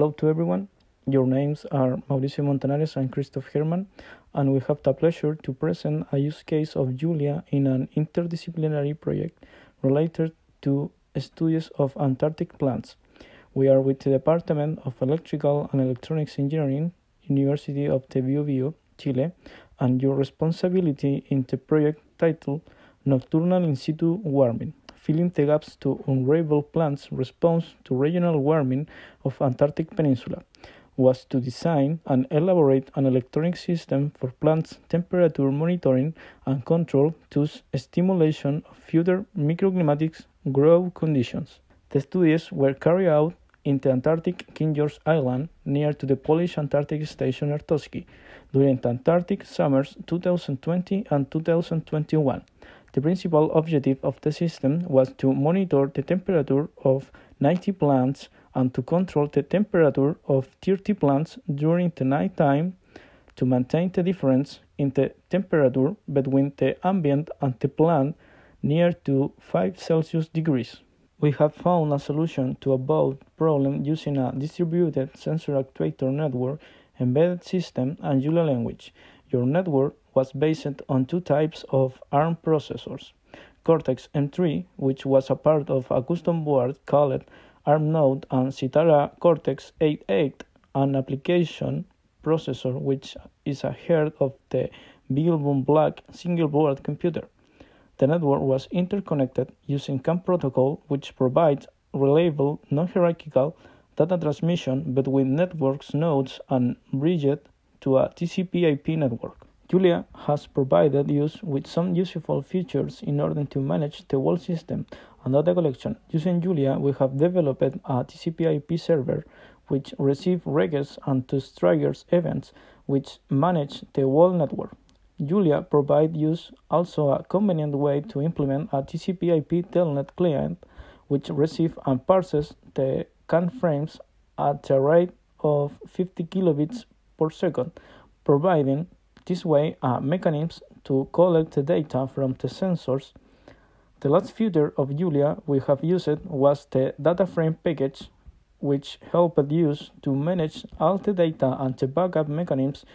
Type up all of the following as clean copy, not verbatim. Hello to everyone. Your names are Mauricio Montanares and Christoph Herman, and we have the pleasure to present a use case of Julia in an interdisciplinary project related to studies of Antarctic plants. We are with the Department of Electrical and Electronics Engineering, University of the Bio Bio, Chile, and your responsibility in the project titled Nocturnal In-Situ Warming, filling the gaps to unravel plants' response to regional warming of Antarctic Peninsula, was to design and elaborate an electronic system for plants' temperature monitoring and control, thus stimulation of future microclimatic growth conditions. The studies were carried out in the Antarctic King George Island, near to the Polish Antarctic Station Arctowski, during the Antarctic summers 2020 and 2021. The principal objective of the system was to monitor the temperature of 90 plants and to control the temperature of 30 plants during the nighttime to maintain the difference in the temperature between the ambient and the plant near to 5 Celsius degrees. We have found a solution to a both problem using a distributed sensor actuator network, embedded system, and Julia language. Your network was based on two types of ARM processors, Cortex M3, which was a part of a custom board called ARM Node, and Sitara Cortex A8, an application processor which is a head of the BeagleBone Black single board computer. The network was interconnected using CAN protocol, which provides reliable, non-hierarchical data transmission between networks nodes and bridged to a TCP/IP network. Julia has provided us with some useful features in order to manage the whole system and data collection. Using Julia, we have developed a TCP/IP server which receives requests and triggers events which manage the whole network. Julia provides us also a convenient way to implement a TCP/IP telnet client which receives and parses the CAN frames at the rate of 50 kilobits per second, providing this way a mechanism to collect the data from the sensors. The last feature of Julia we have used was the data frame package, which helped us to manage all the data and the backup mechanisms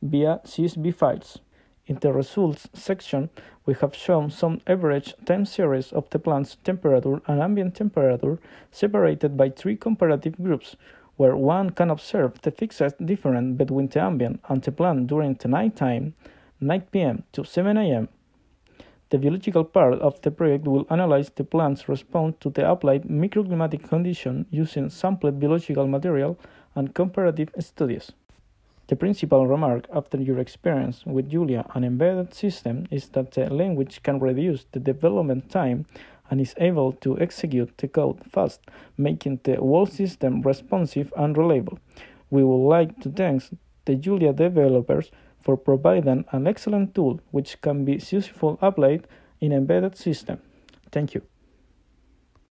via CSV files. In the results section, we have shown some average time series of the plant's temperature and ambient temperature separated by 3 comparative groups, where one can observe the fixed difference between the ambient and the plant during the night time, 9 p.m. to 7 a.m. The biological part of the project will analyze the plant's response to the applied microclimatic condition using sampled biological material and comparative studies. The principal remark after your experience with Julia and embedded system is that the language can reduce the development time and is able to execute the code fast, making the whole system responsive and reliable. We would like to thank the Julia developers for providing an excellent tool which can be successfully applied in embedded system. Thank you.